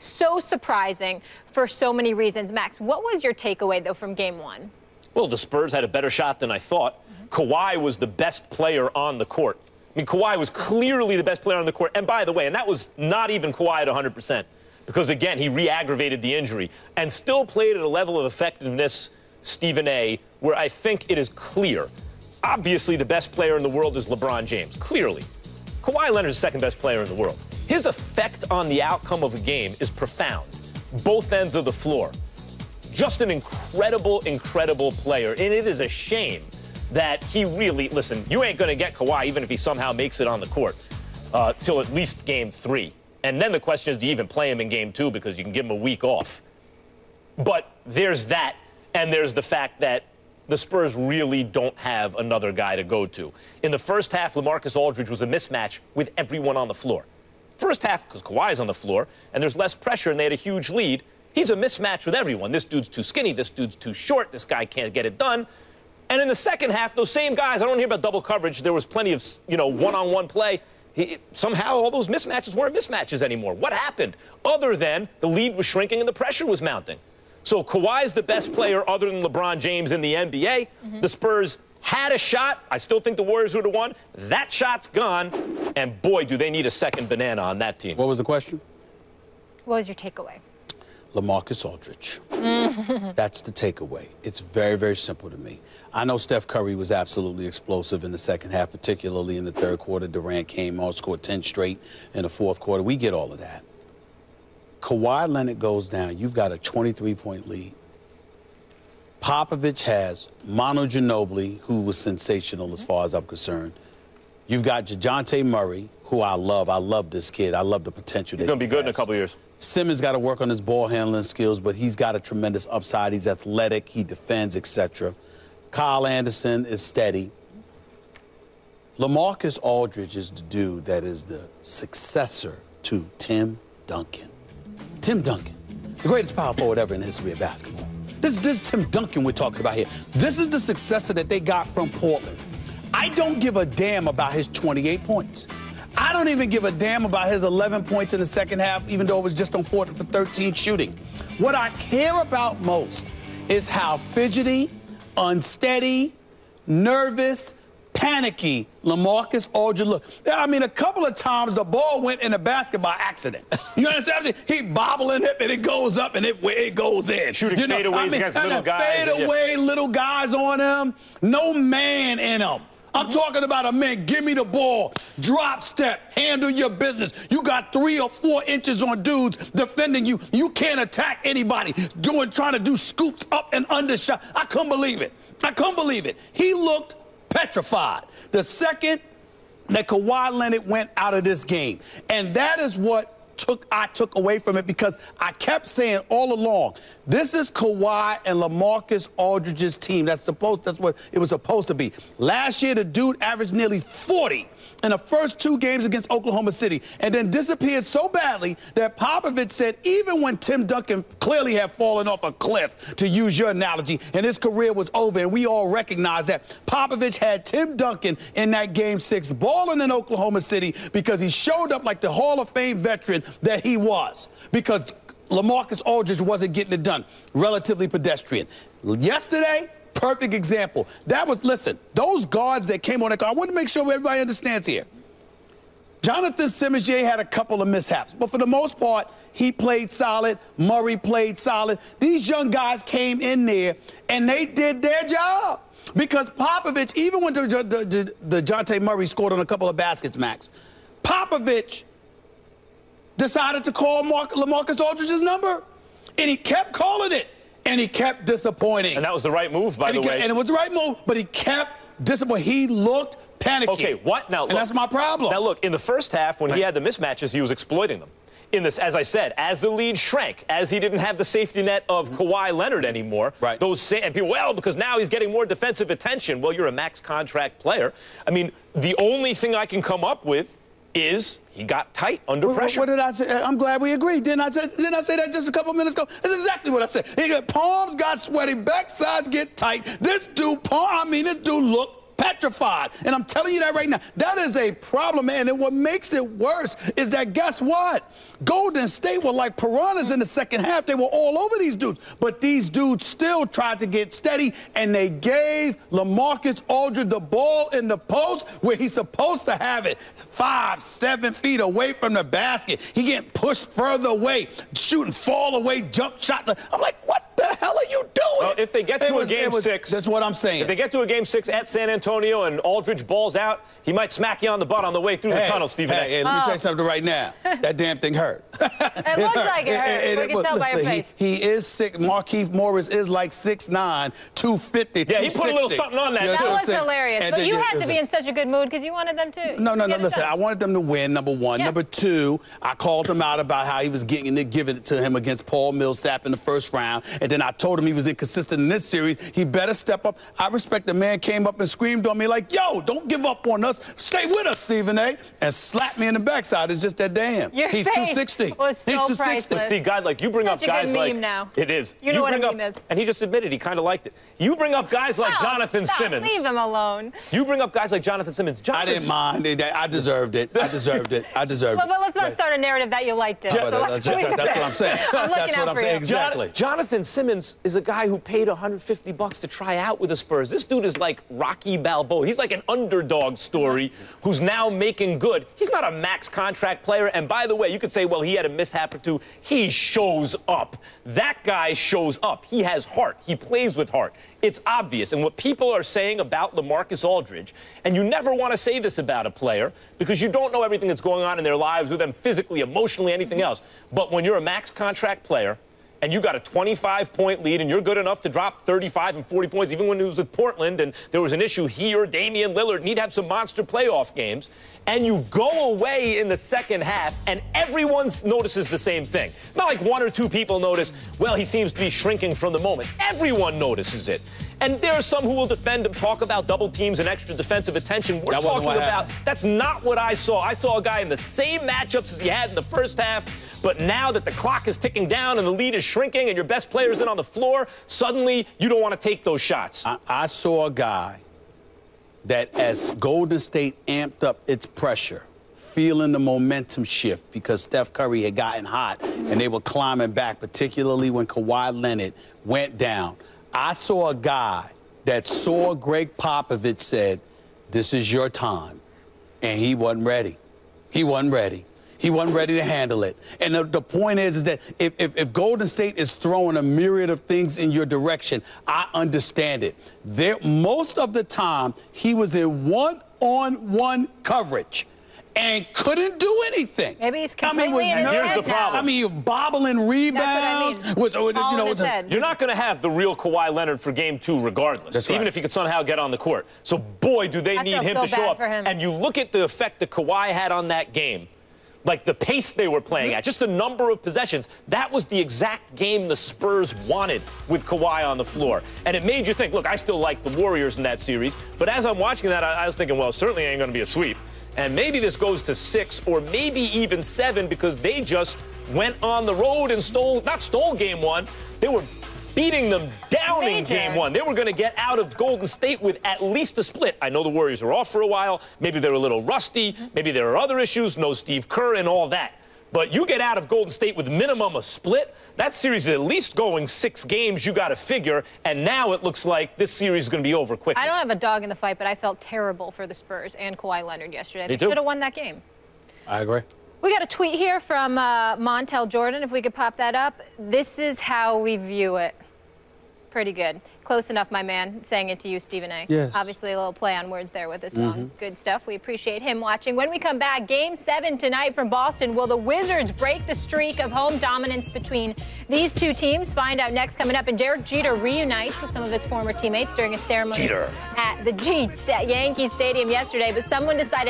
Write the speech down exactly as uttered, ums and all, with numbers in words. so surprising for so many reasons. Max, what was your takeaway, though, from game one? Well, the Spurs had a better shot than I thought. Mm-hmm. Kawhi was the best player on the court. I mean, Kawhi was clearly the best player on the court. And by the way, and that was not even Kawhi at one hundred percent, because, again, he re-aggravated the injury and still played at a level of effectiveness, Stephen A, where I think it is clear. Obviously, the best player in the world is LeBron James, clearly. Kawhi Leonard is the second best player in the world. His effect on the outcome of a game is profound, both ends of the floor. Just an incredible, incredible player, and it is a shame that he really, listen, you ain't gonna get Kawhi even if he somehow makes it on the court uh, till at least game three. And then the question is, do you even play him in game two, because you can give him a week off? But there's that, and there's the fact that the Spurs really don't have another guy to go to. In the first half, LaMarcus Aldridge was a mismatch with everyone on the floor. First half, because Kawhi's on the floor, and there's less pressure, and they had a huge lead, he's a mismatch with everyone. This dude's too skinny, this dude's too short, this guy can't get it done. And in the second half, those same guys, I don't hear about double coverage. There was plenty of, you know, one-on-one play. He, somehow all those mismatches weren't mismatches anymore. What happened? Other than the lead was shrinking and the pressure was mounting. So Kawhi's the best player other than LeBron James in the N B A. Mm-hmm. The Spurs had a shot. I still think the Warriors would have won. That shot's gone. And, boy, do they need a second banana on that team. What was the question? What was your takeaway? LaMarcus Aldridge. That's the takeaway. It's very, very simple to me. I know Steph Curry was absolutely explosive in the second half, particularly in the third quarter. Durant came on, scored ten straight in the fourth quarter. We get all of that. Kawhi Leonard goes down. You've got a twenty-three point lead. Popovich has Manu Ginobili, who was sensational as far as I'm concerned. You've got Dejonte Murray, who I love. I love this kid. I love the potential that he has. He's going to be good in a couple years. Simmons got to work on his ball handling skills, but he's got a tremendous upside. He's athletic. He defends, et cetera. Kyle Anderson is steady. LaMarcus Aldridge is the dude that is the successor to Tim Duncan. Tim Duncan, the greatest power forward ever in the history of basketball. This, this is Tim Duncan we're talking about here. This is the successor that they got from Portland. I don't give a damn about his twenty-eight points. I don't even give a damn about his eleven points in the second half, even though it was just on fourteen for thirteen shooting. What I care about most is how fidgety, unsteady, nervous, panicky LaMarcus Aldridge looked. I mean, a couple of times the ball went in a basket by accident. You understand what I'm saying? He bobbling it, and it goes up, and it, it goes in. Shooting you know, fadeaways I mean, against little guys. Fadeaway, yeah. Little guys on him. No man in him. I'm mm-hmm. talking about a man, give me the ball, drop step, handle your business. You got three or four inches on dudes defending you. You can't attack anybody, doing, trying to do scoops up and under shot. I couldn't believe it. I couldn't believe it. He looked petrified the second that Kawhi Leonard went out of this game. And that is what took I took away from it, because I kept saying all along, this is Kawhi and LaMarcus Aldridge's team. That's supposed that's what it was supposed to be. Last year, the dude averaged nearly forty in the first two games against Oklahoma City, and then disappeared so badly that Popovich said even when Tim Duncan clearly had fallen off a cliff, to use your analogy, and his career was over, and we all recognize that, Popovich had Tim Duncan in that game six balling in Oklahoma City because he showed up like the Hall of Fame veteran that he was, because LaMarcus Aldridge wasn't getting it done. Relatively pedestrian. Yesterday, perfect example. That was, listen, those guards that came on the guard, I want to make sure everybody understands here. Jonathan Simmons had a couple of mishaps, but for the most part, he played solid. Murray played solid. These young guys came in there, and they did their job. Because Popovich, even when Dejounte Murray scored on a couple of baskets, Max, Popovich decided to call Mark, LaMarcus Aldridge's number, and he kept calling it, and he kept disappointing. And that was the right move, by and the way. Kept, and it was the right move, but he kept disappointing. He looked panicky. Okay, what now? Look, and that's my problem. Now, look, in the first half, when right. he had the mismatches, he was exploiting them. In this, as I said, as the lead shrank, as he didn't have the safety net of mm-hmm. Kawhi Leonard anymore, right. those and people, well, because now he's getting more defensive attention. Well, you're a max contract player. I mean, the only thing I can come up with is he got tight under what, pressure. What did I say? I'm glad we agreed. Didn't I say, didn't I say that just a couple minutes ago? That's exactly what I said. He got, palms got sweaty, backsides get tight. This dude, palm, I mean, this dude looked petrified. And I'm telling you that right now, that is a problem, man. And what makes it worse is that, guess what? Golden State were like piranhas in the second half. They were all over these dudes. But these dudes still tried to get steady, and they gave LaMarcus Aldridge the ball in the post where he's supposed to have it. Five, seven feet away from the basket. He getting pushed further away, shooting fall away, jump shots. I'm like, what the hell are you doing? Well, if they get to was, a game was, six. That's what I'm saying. If they get to a game six at San Antonio and Aldridge balls out, he might smack you on the butt on the way through hey, the tunnel, Stephen hey, A. Hey, let me oh. tell you something right now. That damn thing hurt. It, it looks hurt. like it hurt. It, it, we it, can it, tell look, by your face. He, he is sick. Markieff Morris is like six nine, two fifty. Yeah, he put a little something on that. You know that was hilarious. And but then, you had to be in such a good mood because you wanted them to. No, no, no. Listen, I wanted them to win, number one. Yeah. Number two, I called him out about how he was getting it, giving it to him against Paul Millsap in the first round. And then I told him he was inconsistent in this series. He better step up. I respect the man came up and screamed on me like, yo, don't give up on us. Stay with us, Stephen A. And slapped me in the backside. It's just that damn. Your He's two sixty. Was so He's two sixty. Priceless. See, guys, like, you bring Such up guys like. Now. It is. You know you what a meme up, is. And he just admitted he kind of liked it. You bring up guys like oh, Jonathan stop. Simmons. Leave him alone. You bring up guys like Jonathan Simmons. Jonathan I didn't mind. It, I deserved it. I deserved it. I deserved but, it. But let's not start a narrative that you liked it. But, so uh, let's that's, that's what I'm saying. I'm that's what I'm saying. You. Exactly. John Jonathan Simmons is a guy who paid a hundred fifty bucks to try out with the Spurs. This dude is like Rocky Balboa. He's like an underdog story who's now making good. He's not a max contract player. And by the way, you could say, well, he had a mishap or two. He shows up. That guy shows up. He has heart. He plays with heart. It's obvious. And what people are saying about LaMarcus Aldridge, and you never want to say this about a player because you don't know everything that's going on in their lives with them physically, emotionally, anything else. But when you're a max contract player, and you got a twenty-five point lead, and you're good enough to drop thirty-five and forty points, even when it was with Portland, and there was an issue here, Damian Lillard, and he'd have some monster playoff games, and you go away in the second half, and everyone notices the same thing. It's not like one or two people notice, well, he seems to be shrinking from the moment. Everyone notices it. And there are some who will defend and talk about double teams and extra defensive attention. We're that talking about happened. That's not what I saw. I saw a guy in the same matchups as he had in the first half, but now that the clock is ticking down and the lead is shrinking and your best player is in on the floor, suddenly you don't want to take those shots. I, I saw a guy that, as Golden State amped up its pressure, feeling the momentum shift because Steph Curry had gotten hot and they were climbing back, particularly when Kawhi Leonard went down. I saw a guy that saw Gregg Popovich said, this is your time. And he wasn't ready. He wasn't ready. He wasn't ready to handle it. And the, the point is, is that if, if, if Golden State is throwing a myriad of things in your direction, I understand it. There, most of the time, he was in one-on-one coverage and couldn't do anything. Maybe he's completely I mean, was in his here's the problem. I mean, you're bobbling rebounds. That's what I mean. Was, All you know, was a, you're not going to have the real Kawhi Leonard for game two regardless, That's even right. if he could somehow get on the court. So, boy, do they I need him so to show up. Him. And you look at the effect that Kawhi had on that game. Like the pace they were playing at, just the number of possessions, that was the exact game the Spurs wanted with Kawhi on the floor. And it made you think, look, I still like the Warriors in that series, but as I'm watching that, I, I was thinking, well, certainly ain't going to be a sweep. And maybe this goes to six or maybe even seven because they just went on the road and stole, not stole game one, they were beating them down in game one. They were going to get out of Golden State with at least a split. I know the Warriors were off for a while. Maybe they were a little rusty. Maybe there were other issues. No Steve Kerr and all that. But you get out of Golden State with minimum a split. That series is at least going six games, you got to figure. And now it looks like this series is going to be over quickly. I don't have a dog in the fight, but I felt terrible for the Spurs and Kawhi Leonard yesterday. They should have won that game. I agree. We got a tweet here from uh, Montel Jordan, if we could pop that up. This is how we view it. Pretty good. Close enough, my man, saying it to you, Stephen A. Yes. Obviously a little play on words there with this song. Mm-hmm. Good stuff. We appreciate him watching. When we come back, game seven tonight from Boston. Will the Wizards break the streak of home dominance between these two teams? Find out next coming up. And Derek Jeter reunites with some of his former teammates during a ceremony Jeter. at the Yankees Stadium yesterday. But someone decided